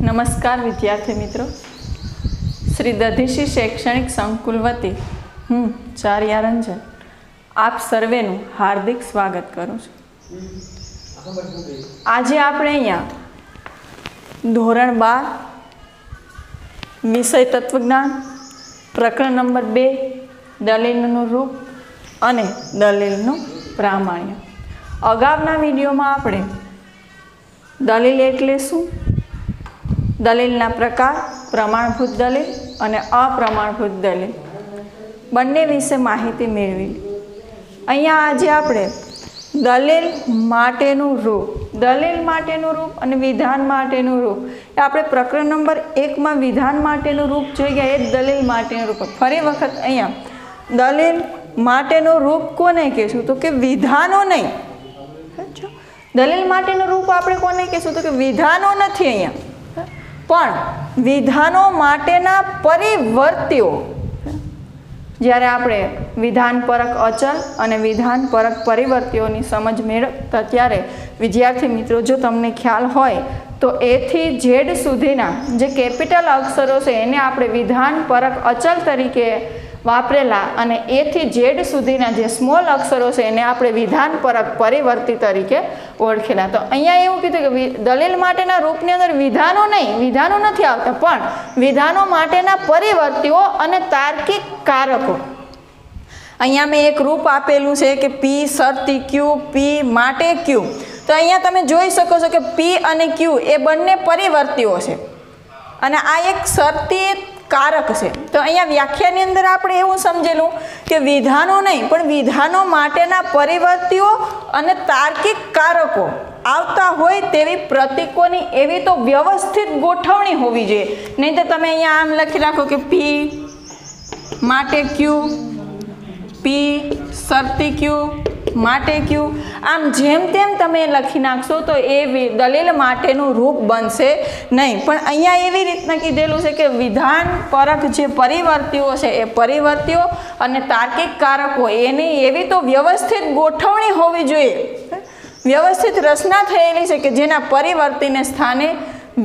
नमस्कार विद्यार्थी मित्रों, श्री दधीशी शैक्षणिक संकुल वती हूँ चारिया रंजन आप सर्वेनु हार्दिक स्वागत करूँ छूं। आज आपणे अहीं धोरण 12 विषय तत्वज्ञान प्रकरण नंबर 2 दलीलनुं रूप अने दलीलनुं प्रामाण्य। अगाउना विडियो में आपणे दलील एटले शुं, दलीलना प्रकार, प्रमाणभूत दलील अने अप्रमाणभूत दलील बंने विषे माहिती मेळवी। अहींया आजे आपणे दलील माटेनुं रूप, दलील माटेनुं रूप अने विधान माटेनुं रूप, आपणे प्रकरण नंबर 1 में विधान माटेनुं रूप जोई गया, ए दलील माटेनुं रूप। फरी वखत अहींया दलील माटेनुं रूप कोने कहीशुं तो के विधानो नहीं। दलील माटेनुं रूप आपणे कोने कहीशुं तो के विधानो नथी, अहींया पण विधानों माटेना परिवर्तिओ। ज्यारे आपणे विधानपरक अचल अने विधानपरक परिवर्तिओनी समज मेळवता त्यारे विद्यार्थी मित्रों जो तमने ख्याल होय तो ए थी जेड सुधीना जे केपिटल अक्षरो छे एने आपणे विधानपरक अचल तरीके वापरेला अने ए थी जेड सुधीना जे स्मोल अक्षरो छे एने आपणे विधानपरक परिवर्ती तरीके ओळखेला। तो अहींया एवुं कीधुं के दलील माटेना रूपनी अंदर विधानो नहीं, विधानो नथी आवता, पण विधानो माटेना परिवर्तीओ अने तार्किक कारको। अहींया में एक रूप आपेलुं छे के पी शर्ती क्यू पी माटे क्यू। तो अहींया तमे जोई शको छो के पी अने क्यू ए बंने परिवर्तीओ छे अने आ एक शर्ती कारक है। तो अहीं व्याख्यानी अंदर आपणे एवुं समजेलू के विधानों नहीं पण विधानों माटेना परिवर्तीओ अने तार्किक कारको आवता होय तेवी प्रतीकोनी एवी तो व्यवस्थित गोठवणी होवी जोईए, नहीतर तमे अहीं आम लखी राखो के पी माटे क्यू पी शर्ती क्यू माटे क्यू आम जेम तेम तमे लखी नाखशो तो ए दलील माटेनुं रूप बनशे नहीं। पण अहींया एवी रीतना कीधेलुं छे के विधानपरक जे परिवर्तीओ छे ए परिवर्तीओ अने तार्किक कारको एनी एवी तो व्यवस्थित गोठवणी होवी जोईए, व्यवस्थित रचना थयेली छे के जेना परिवर्तीने स्थाने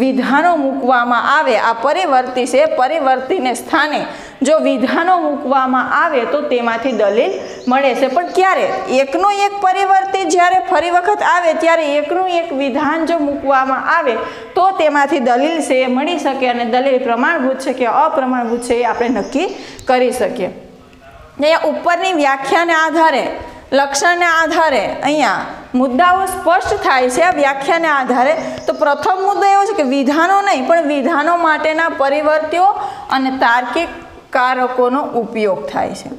विधानों मूकवामां आवे। आ परिवर्ती छे, परिवर्तीने स्थाने जो विधानों मूकवामां आवे तो तेमांथी दलील मळे छे। पण क्यारे एकनो एक परिवर्ती ज्यारे फरी वखत आवे त्यारे एकनो एक विधान जो मूकवामां आवे तो तेमांथी दलील छे मळी शके अने दलील प्रमाणभूत छे के अप्रमाणभूत छे ए आपणे नक्की करी शकीए। अहींया उपरनी व्याख्याने आधारे लक्षणने आधारे अहींया मुद्दाओ स्पष्ट थाय छे व्याख्याने आधारे। तो प्रथम मुद्दो एवो छे के विधानों नहीं पण विधानों माटेना परिवर्तीओ अने तार्किक कारकोनो उपयोग थाय छे।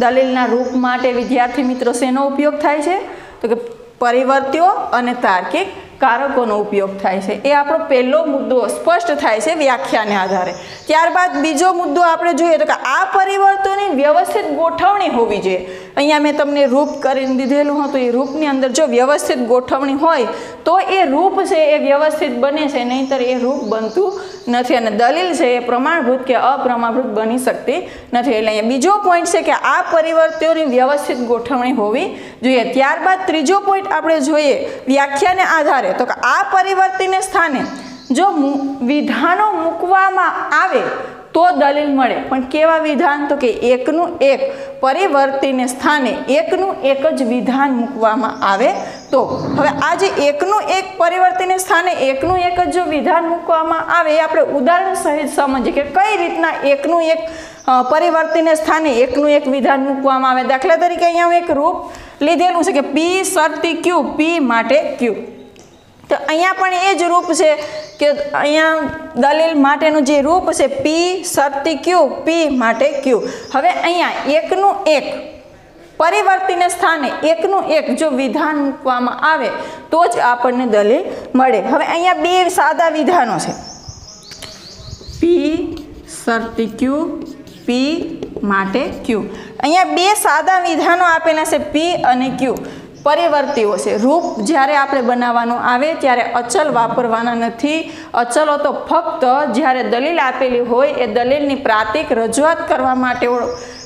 दलीलना रूप माटे विद्यार्थी मित्रों शेनो उपयोग थाय छे तो के परिवर्तीओ अने तार्किक कारकोनो उपयोग थाय छे। ए आपणो पहेलो मुद्दो स्पष्ट थाय छे व्याख्याने आधारे। त्यारबाद बीजो मुद्दो आपणे जोईए तो के आ परिवर्तनोनी व्यवस्थित गोठवणी होवी जोईए। अहींया मैं तमने रूप करीने दीधेलुं हतुं, ए रूपनी अंदर जो व्यवस्थित गोठवणी होय तो ए रूप छे ए व्यवस्थित बने छे, नहींतर ए रूप बनतुं नथी अने दलील छे ए प्रमाणभूत के अप्रमाणभूत बनी शकती नथी। એટલે અહીંયા બીજો પોઈન્ટ છે કે આ પરિવર્તિઓની વ્યવસ્થિત ગોઠવણી હોવી જોઈએ। ત્યારબાદ ત્રીજો પોઈન્ટ આપણે જોઈએ વ્યાખ્યાને આધારે તો કે આ પરિવર્તિને સ્થાને જો વિધાનો મૂકવામાં આવે तो दलील मळे। पण केवा विधान तो के एकनू एक परिवर्तीने स्थाने एकनू एक ज विधान मूकवामां आवे। तो हवे आ जे एकनू एक परिवर्तीने स्थाने एकनू एक ज विधान मूकवामां आवे आपणे उदाहरण सहित समजीए के कई रीतना एकनू एक परिवर्तीने स्थाने एकनू एक विधान मूकवामां आवे। दाखला तरीके अहींया हुं एक रूप लीधेलुं छे के पी शर्ती क्यू पी माटे क्यू। तो अहींया पण ए ज रूप छे के अहींया दलील माटेनुं जे रूप छे पी शर्ती क्यू पी माटे क्यू। हवे अहींया एकनू एक परिवर्तीने स्थाने एकनू एक जो विधान मूकवामां आवे तो ज आपणने दलील मळे। हवे अहींया बे सादा विधानो छे पी शर्ती क्यू पी माटे क्यू। अहींया बे सादा विधानो आपेला छे पी अने क्यू परिवर्तीओ छे। रूप ज्यारे आपणे बनाववानुं आवे त्यारे अचल वापरवाना नथी, अचलो तो फक्त ज्यारे दलील आपेली होय ए दलीलनी प्रातिक रजूआत करवा माटे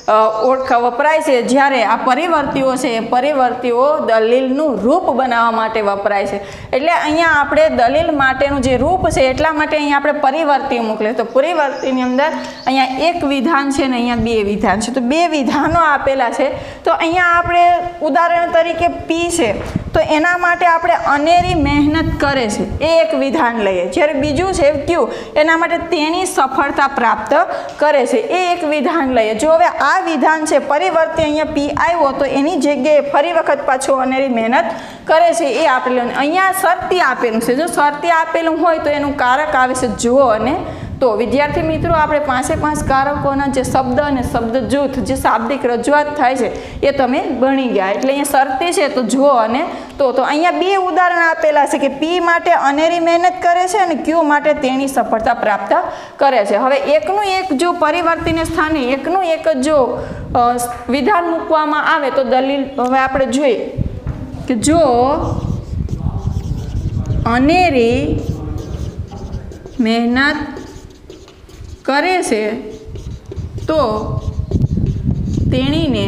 वपराय छे। ज्यारे आ परिवर्तीओ छे, परिवर्तीओ दलीलनु रूप बनावा माटे वपराय छे। एटले अहींया आपणे दलील माटेनु जे रूप छे एटला माटे अहींया आपणे परिवर्ती मोकले। तो परिवर्तीनी अंदर अहींया एक विधान छे ने अहींया बे विधान छे, तो बे विधानो आपेला छे। तो अहींया आपणे उदाहरण तरीके पी छे तो एना माटे आपणे अनेरी मेहनत करे छे, एक विधान लईए। ज्यारे बीजुं छे क्यू, एना माटे तेनी सफलता प्राप्त करे छे, एक विधान लईए। जो हवे आ विधान छे परिवर्ते अहींया पी आव्यो तो एनी जग्याए फरी वखत पाछो अनेरी मेहनत करे छे ए आपणे लेवानुं। अहींया शर्ती आपेलुं छे, जो शर्ती आपेलुं होय तो एनुं कारक आवे छे जो अने तो। विद्यार्थी मित्रों आपणे पांचे पांच कारकोना जे शब्द अने शब्द जूथ जे शाब्दिक रजूआत थाय छे ए तमे भणी गया। एटले अहींया शर्ती छे तो जो अने तो अहींया बे उदाहरण आपेला छे के पी माटे अनेरी मेहनत करे छे अने क्यू माटे तेनी सफलता प्राप्त करे छे। हवे एकनुं एक जो परिवर्तीने स्थाने एकनुं एक जो विधान मूकवामां आवे तो दलील हवे आपणे જોઈએ કે જો અનેરી મહેનત करे से तो तेणी ने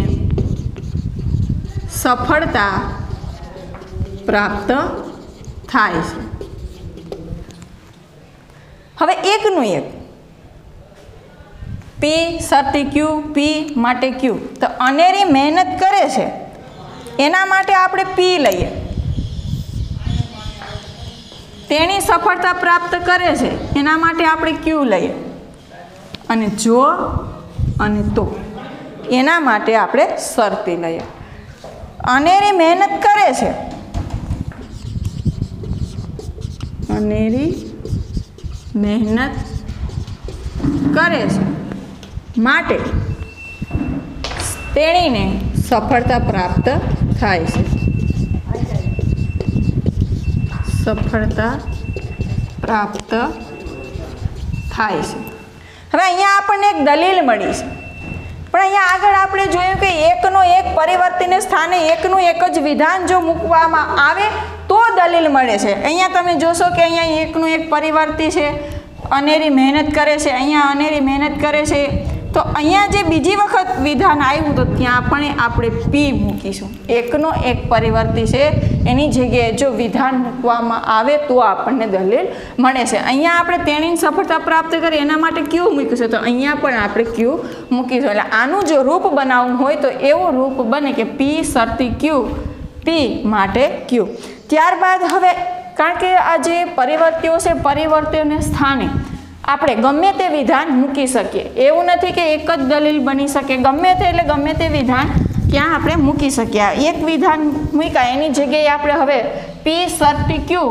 सफलता प्राप्त थाय छे। हवे एक नु एक पी शर्ती क्यू पी माटे क्यू तो अनेरी मेहनत करे छे एना माटे आपणे पी लईए, तेणी सफलता प्राप्त करे छे एना माटे आपणे क्यू लईए अने जो अने तो एना माटे आपणे शर्ती लईए। अनेरी मेहनत करे छे, अनेरी मेहनत करे छे माटे तेणीने सफलता प्राप्त थाय छे, सफलता प्राप्त थाय छे। हवे अहींया आपणे एक दलील मळी छे पण अहींया आगळ आपणे जोयुं के एकनो एक परिवर्तीने स्थाने एकनो एक ज विधान जो मूकवामां आवे तो दलील मळे छे। अहींया तमे जोशो के अहींया एकनो एक परिवर्ती छे, अनेरी मेहनत करे छे, अहींया अनेरी मेहनत करे छे तो अहींया जे बीजी वखत विधान आव्युं तो त्यां पण आपणे पी मूकीशुं। एकनो एक परिवर्ती छे एनी जग्याए जो विधान मूकवामां आवे तो आपणने दलील मळे छे। अहींया आपणे तेणीनी सफलता प्राप्त करे एना माटे क्यू मूक्युं छे तो अहींया पण आपणे क्यू मूकीशुं। એટલે આનું જો રૂપ બનાવવું હોય તો એવું રૂપ બને કે p શરતી q p માટે q। ત્યારબાદ હવે કારણ કે આ જે પરિવર્તીઓ છે પરિવર્તીઓને સ્થાને આપણે ગમે તે વિધાન મૂકી શકીએ, એવું નથી કે એક જ દલીલ બની શકે। ગમે તે એટલે ગમે તે વિધાન क्या आपणे मूकी शक्या। एक विधान मूक्या एनी जग्याए आपणे हवे पी शर्ती क्यू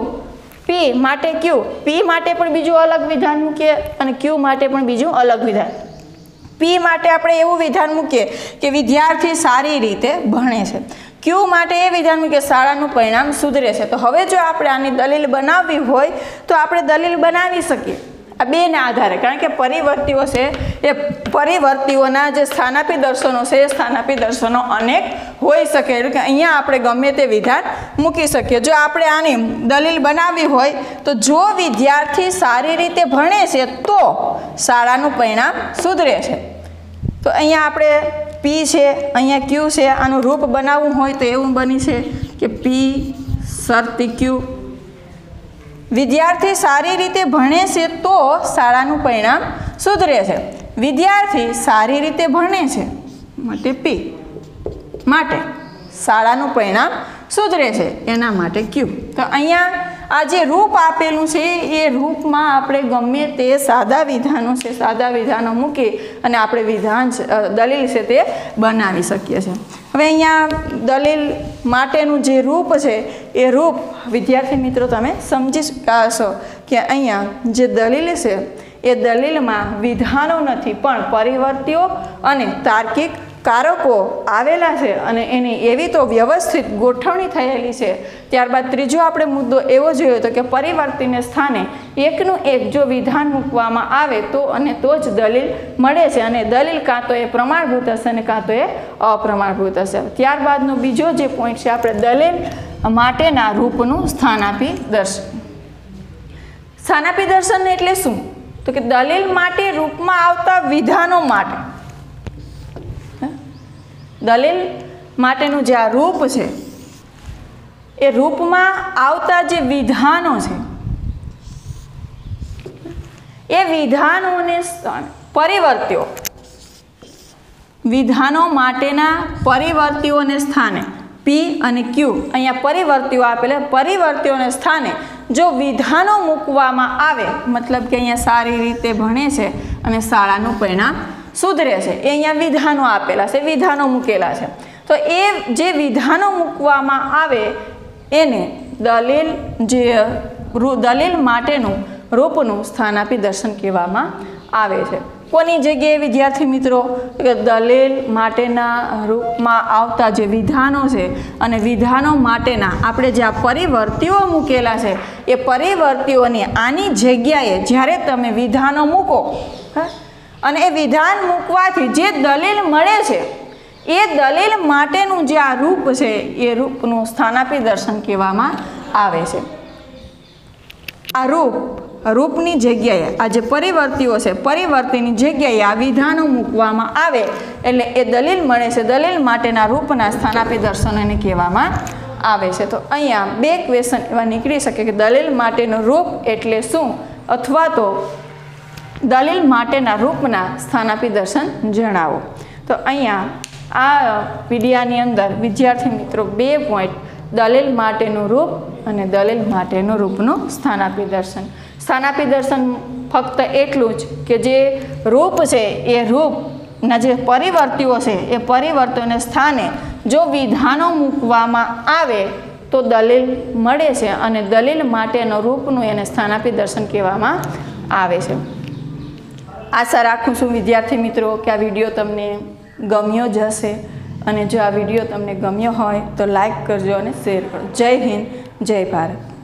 पी माटे पण बीजुं अलग विधान मूकीए अने क्यू माटे पण बीजुं अलग विधान। पी माटे आपणे एवुं विधान मूकीए के विद्यार्थी सारी रीते भणे छे, क्यू माटे ए विधान मूकीए शाळानुं परिणाम सुधरे छे। तो हवे जो आपणे आनी दलील बनाववी होय तो आपणे दलील बनावी शकीए आ बेना आधारे, कारण के परिवर्तीओ छे ए परिवर्तीओना जे स्थानापी दर्शनो छे ए स्थानापी दर्शनो अनेक होई सके। एटले के अहींया आपणे गमे ते विधान मूकी सकीए। जो आपणे आनी दलील बनावी होय तो जो विद्यार्थी सारी रीते भणे छे तो शाळानुं परिणाम सुधरे छे। तो अहींया आपणे पी छे, अहींया क्यू छे, आनुं रूप बनाववुं होय तो एवुं बनी छे के पी शर्ती क्यू विद्यार्थी सारी रीते भणे छे तो शाळानुं परिणाम सुधरे छे। विद्यार्थी सारी रीते भणे छे माटे पी माटे शाळानुं परिणाम सुधरे छे एना माटे क्यू। तो अहींया आ जे रूप आपेलुं छे ए रूपमां आपणे गमे ते सादा विधानो मूकी अने आपणे विधान दलील छे ते बनावी शकीए छे। हवे अहींया दलील माटेनुं जे रूप छे ए रूप विद्यार्थी मित्रों तमे समजी शको के अहींया जे दलील छे ए दलीलमां विधानो नथी पण परिवर्तीओ अने तार्किक कारको आवेला छे अने एनी एवी तो व्यवस्थित गोठवणी थयेली छे। त्यारबाद त्रीजो आपणे मुद्दो एवो जोयो तो के परिवर्तीने स्थाने एकनुं एक जो विधान मूकवामां आवे तो अने तो ज दलील मळे छे अने दलील कां तो ए प्रमाणभूत हशे अने कां तो ए अप्रमाणभूत हशे। त्यारबादनो बीजो जे पॉइंट छे आपणे दलील माटेना रूपनुं स्थानापी दर्शन। स्थानापी दर्शन एटले शुं तो के दलील माटे रूपमां आवता विधानो माटे दलील माटेनु जे आ रूप है ए रूप में आवता जे विधानों है ए विधानों ने परिवर्त्यो विधानों माटेना परिवर्त्यो ने स्थाने पी अने क्यू अहींया परिवर्त्यो आपेले परिवर्त्यो ने स्थाने जो विधानों मूकवामां आवे मतलब के अहींया सारी रीते भणे छे अने शाळानुं परिणाम सुधरे छे ए अहींया विधानों आपेला छे विधानों मूकेला छे तो ए जे विधानों मूकवामां आवे एने दलील जे दलील माटेनुं रूपनुं स्थान आपी दर्शन कहेवामां आवे छे। कोनी जग्याए विद्यार्थी मित्रों दलील माटेना रूपमां आवता जे विधानों छे अने विधानों माटेना आपणे जे आ परिवर्तीओ मूकेला छे ए परिवर्तीओने आनी जग्याए ज्यारे तमे विधानों मूको अने ए विधान मूकवाथी जे दलील मळे छे ए दलील माटेनुं जे आ रूप छे ए रूपनुं स्थान आपी दर्शन कहेवामां आवे छे। आ रूप रूपनी जग्याए आ जे परिवर्तीओ छे परिवर्तीनी जग्याए आ विधानों मूकवामां आवे एटले ए दलील मळे छे दलील माटेना रूपना स्थान आपी दर्शनने कहेवामां आवे छे। तो अहींया बे क्वेश्चन एवा निकळी शके के दलील माटेनुं रूप एटले शुं अथवा तो दलील माटेना रूपना स्थान आपी दर्शन जणावो। तो अहींया आ वीडियोनी अंदर विद्यार्थी मित्रों 2 पॉइंट दलील माटेनुं रूप अने दलील माटेनुं रूपनुं स्थान आपी दर्शन स्थानापी दर्शन फक्त एटलू ज के जे रूप है ये रूपना जे परिवर्तियों से ए परिवर्तनने स्थाने जो विधानों मूकवामां आवे तो दलील मळे छे अने दलील माटेनो रूपनुं एने स्थानापी दर्शन कहेवामां आवे छे। आशा राखूं छुं विद्यार्थी मित्रों के आ विडियो तमने गम्यो ज हशे अने जो आ विडियो तमने गम्यो होय तो लाइक करजो अने शेर करजो। जय हिंद जय भारत।